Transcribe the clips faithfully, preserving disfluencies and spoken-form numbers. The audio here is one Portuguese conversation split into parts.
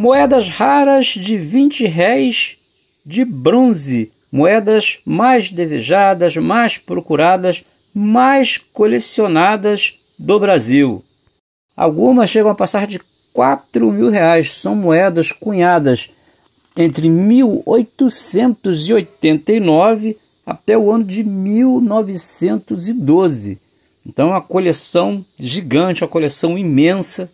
Moedas raras de vinte réis de bronze. Moedas mais desejadas, mais procuradas, mais colecionadas do Brasil. Algumas chegam a passar de quatro mil reais. São moedas cunhadas entre mil oitocentos e oitenta e nove até o ano de mil novecentos e doze. Então é uma coleção gigante, uma coleção imensa.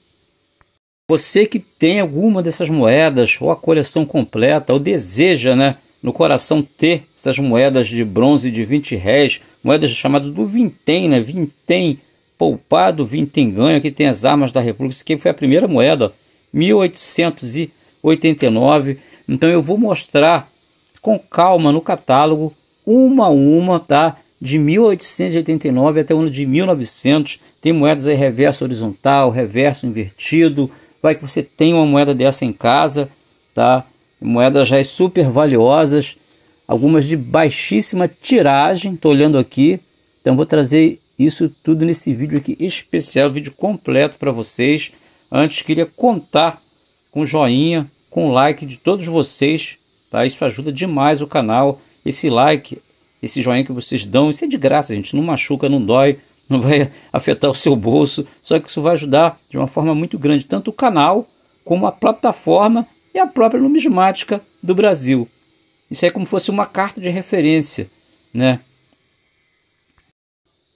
Você que tem alguma dessas moedas, ou a coleção completa, ou deseja, né, no coração ter essas moedas de bronze de vinte réis, moedas chamadas do vintém, né, vintém poupado, vintém ganho, aqui tem as armas da República, que foi a primeira moeda, ó, mil oitocentos e oitenta e nove, então eu vou mostrar com calma no catálogo, uma a uma, tá? De mil oitocentos e oitenta e nove até o ano de mil e novecentos, tem moedas aí reverso horizontal, reverso invertido. Vai que você tem uma moeda dessa em casa, tá? Moedas já super valiosas, algumas de baixíssima tiragem, tô olhando aqui. Então vou trazer isso tudo nesse vídeo aqui especial, vídeo completo para vocês. Antes queria contar com joinha, com like de todos vocês, tá? Isso ajuda demais o canal. Esse like, esse joinha que vocês dão, isso é de graça, gente, não machuca, não dói. Não vai afetar o seu bolso, só que isso vai ajudar de uma forma muito grande, tanto o canal, como a plataforma e a própria numismática do Brasil. Isso é como se fosse uma carta de referência, né?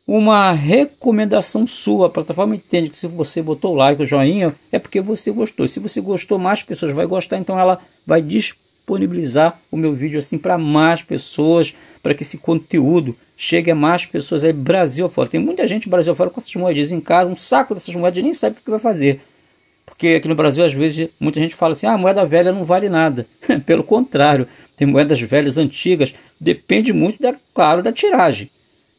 Uma recomendação sua, a plataforma entende que se você botou o like, o joinha, é porque você gostou. E se você gostou, mais pessoas vão gostar, então ela vai disponibilizar o meu vídeo assim para mais pessoas, para que esse conteúdo chega a mais pessoas aí Brasil afora. Tem muita gente Brasil afora com essas moedas em casa, um saco dessas moedas, nem sabe o que vai fazer. Porque aqui no Brasil, às vezes, muita gente fala assim, ah, moeda velha não vale nada. Pelo contrário, tem moedas velhas, antigas, depende muito, da, claro, da tiragem,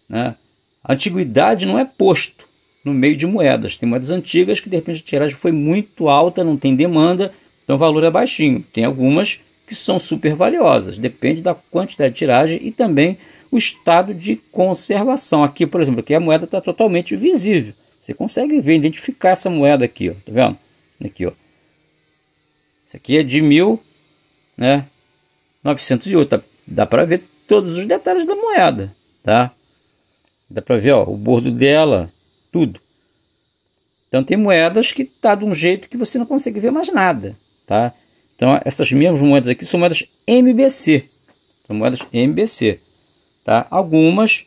né? A antiguidade não é posto no meio de moedas. Tem moedas antigas que, de repente, a tiragem foi muito alta, não tem demanda, então o valor é baixinho. Tem algumas que são super valiosas, depende da quantidade de tiragem e também o estado de conservação. Aqui, por exemplo, aqui a moeda está totalmente visível. Você consegue ver, identificar essa moeda aqui, ó. Tá vendo? Aqui, ó. Isso aqui é de mil, né? novecentos e oito. Dá para ver todos os detalhes da moeda, tá? Dá para ver, ó, o bordo dela, tudo. Então tem moedas que tá de um jeito que você não consegue ver mais nada, tá? Então essas mesmas moedas aqui são moedas M B C. São moedas M B C. Tá? Algumas,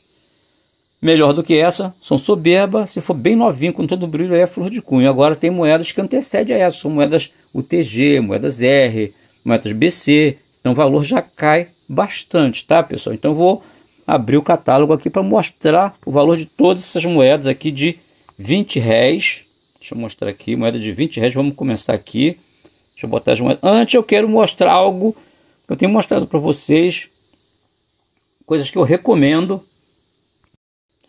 melhor do que essa, são soberba, se for bem novinho, com todo o brilho, é flor de cunho. Agora tem moedas que antecedem a essa, são moedas U T G, moedas R, moedas B C, então o valor já cai bastante, tá, pessoal? Então vou abrir o catálogo aqui para mostrar o valor de todas essas moedas aqui de vinte réis. Deixa eu mostrar aqui, moeda de vinte réis, vamos começar aqui. Deixa eu botar as moedas. Antes eu quero mostrar algo que eu tenho mostrado para vocês, coisas que eu recomendo.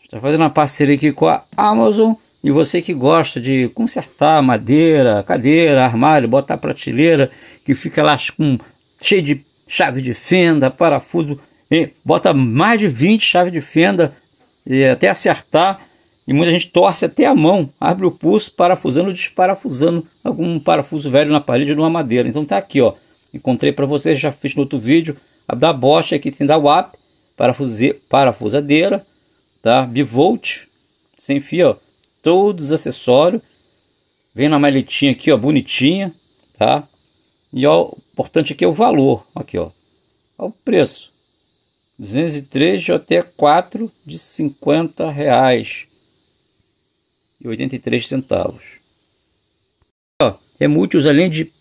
Estou fazendo uma parceria aqui com a Amazon, e você que gosta de consertar madeira, cadeira, armário, botar prateleira, que fica lá com, cheio de chave de fenda, parafuso, e bota mais de vinte chaves de fenda e até acertar, e muita gente torce até a mão, abre o pulso, parafusando ou desparafusando algum parafuso velho na parede ou numa madeira. Então tá aqui, ó, encontrei para vocês, já fiz no outro vídeo, a da Bosch, aqui tem da Wap, parafusadeira, tá? Bivolt, sem fio, ó, todos os acessórios, vem na maletinha aqui, ó, bonitinha, tá? E ó, o importante aqui é o valor, aqui, ó, ó o preço, duzentos e três reais e quatro de cinquenta reais e oitenta e três centavos. Ó, é multiuso, além de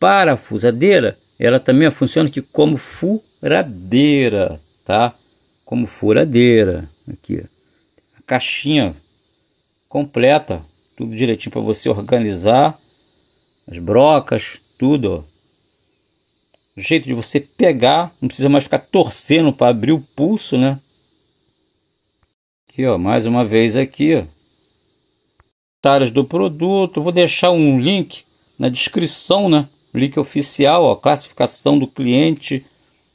parafusadeira, ela também funciona aqui como furadeira, tá? Como furadeira, aqui a caixinha completa, tudo direitinho para você organizar as brocas, tudo, ó. O jeito de você pegar, não precisa mais ficar torcendo para abrir o pulso, né? Aqui, ó, mais uma vez aqui, ó, detalhes do produto. Vou deixar um link na descrição, né? Link oficial, ó, classificação do cliente.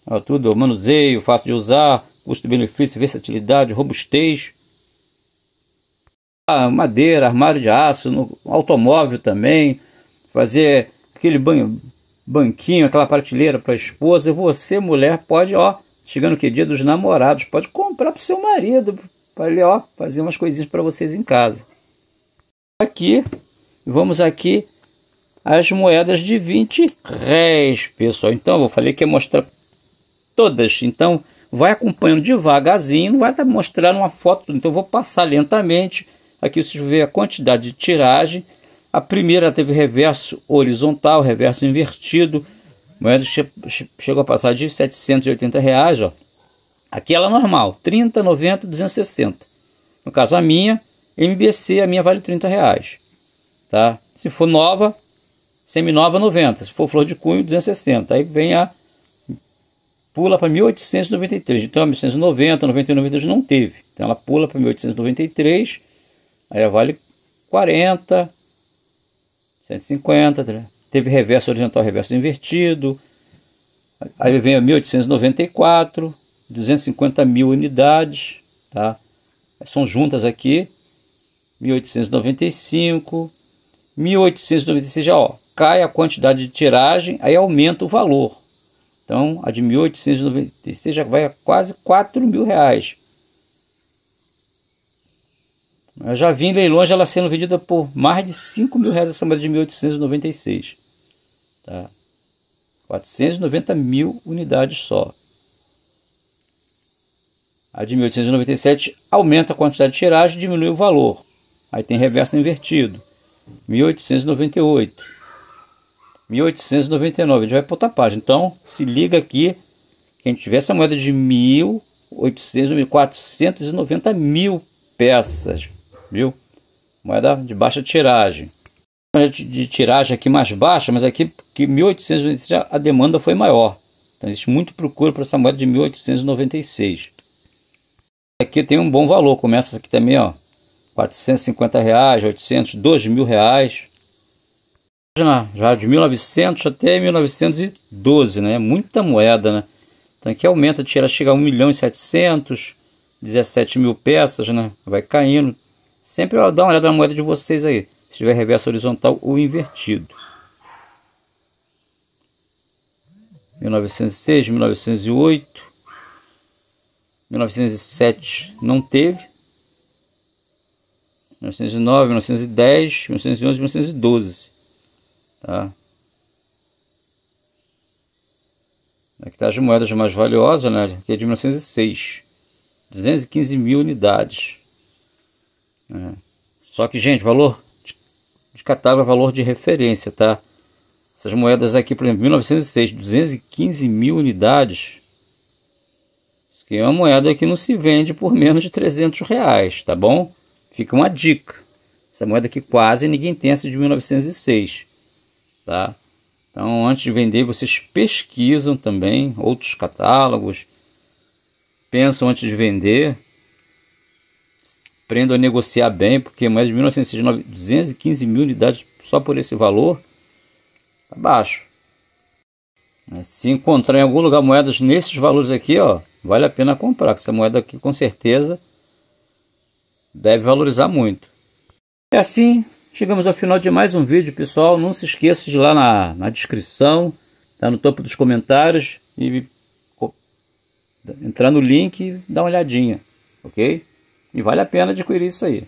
Ó, tudo, manuseio, fácil de usar, custo-benefício, versatilidade, robustez. Ah, madeira, armário de aço, no automóvel também. Fazer aquele banho, banquinho, aquela prateleira para a esposa. Você, mulher, pode, ó, chegando que dia dos namorados, pode comprar para o seu marido, para ele, ó, fazer umas coisinhas para vocês em casa. Aqui, vamos aqui, as moedas de vinte réis, pessoal. Então, eu falei que ia mostrar todas, então vai acompanhando devagarzinho, não vai mostrar uma foto, então eu vou passar lentamente. Aqui vocês vê a quantidade de tiragem. A primeira teve reverso horizontal, reverso invertido. A moeda che chegou a passar de setecentos e oitenta reais, ó. Aqui ela é normal, trinta, noventa, duzentos e sessenta. No caso a minha, M B C, a minha vale trinta reais, tá? Se for nova, seminova, noventa. Se for flor de cunho, duzentos e sessenta. Aí vem a... pula para mil oitocentos e noventa e três. Então a mil oitocentos e noventa, noventa e um, noventa e dois não teve. Então ela pula para mil oitocentos e noventa e três. Aí ela vale quarenta, cento e cinquenta, teve reverso horizontal, reverso invertido. Aí vem a mil oitocentos e noventa e quatro, duzentos e cinquenta mil unidades, tá? São juntas aqui, mil oitocentos e noventa e cinco, mil oitocentos e noventa e seis, já, ó, cai a quantidade de tiragem, aí aumenta o valor. Então, a de mil oitocentos e noventa e seis já vai a quase quatro mil reais. Eu já vi em leilões ela sendo vendida por mais de cinco mil reais essa moeda de mil oitocentos e noventa e seis. Tá? quatrocentos e noventa mil unidades só. A de mil oitocentos e noventa e sete aumenta a quantidade de tiragem, diminui o valor. Aí tem reverso invertido. mil oitocentos e noventa e oito. mil oitocentos e noventa e nove. A gente vai para outra página. Então, se liga aqui. Quem tiver essa moeda de mil e quatrocentos, quatrocentos e noventa mil peças, viu? Moeda de baixa tiragem, de tiragem aqui mais baixa, mas aqui que mil oitocentos e noventa e seis a demanda foi maior, então existe muito procura para essa moeda de mil oitocentos e noventa e seis. Aqui tem um bom valor, começa aqui também, ó, quatrocentos e cinquenta reais, oitocentos, dois mil reais, já de mil e novecentos até mil novecentos e doze, né? Muita moeda, né? Então aqui aumenta, tira, chega a um milhão e setecentos, dezessete mil peças, né? Vai caindo. Sempre dá uma olhada na moeda de vocês aí, se tiver reverso horizontal ou invertido. mil novecentos e seis, mil novecentos e oito, mil novecentos e sete não teve. mil novecentos e nove, mil novecentos e dez, mil novecentos e onze, mil novecentos e doze. Tá? Aqui está as moedas mais valiosas, né? Aqui é de mil novecentos e seis. duzentos e quinze mil unidades. É. Só que, gente, valor de catálogo é valor de referência, tá? Essas moedas aqui, por exemplo, mil novecentos e seis, duzentos e quinze mil unidades. Isso aqui é uma moeda que não se vende por menos de trezentos reais, tá bom? Fica uma dica. Essa moeda aqui quase ninguém tem, essa de mil novecentos e seis, tá? Então, antes de vender, vocês pesquisam também outros catálogos. Pensam antes de vender, aprendam a negociar bem, porque mais de mil novecentos e sessenta e nove, duzentos e quinze mil unidades só por esse valor, tá baixo. Se encontrar em algum lugar moedas nesses valores aqui, ó, vale a pena comprar, que essa moeda aqui com certeza deve valorizar muito. E assim, chegamos ao final de mais um vídeo, pessoal. Não se esqueça de ir lá na, na descrição, tá no topo dos comentários, e entrar no link e dar uma olhadinha, ok? E vale a pena adquirir isso aí.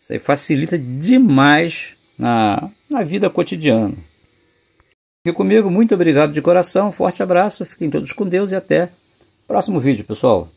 Isso aí facilita demais na, na vida cotidiana. Fique comigo, muito obrigado de coração, forte abraço, fiquem todos com Deus e até o próximo vídeo, pessoal.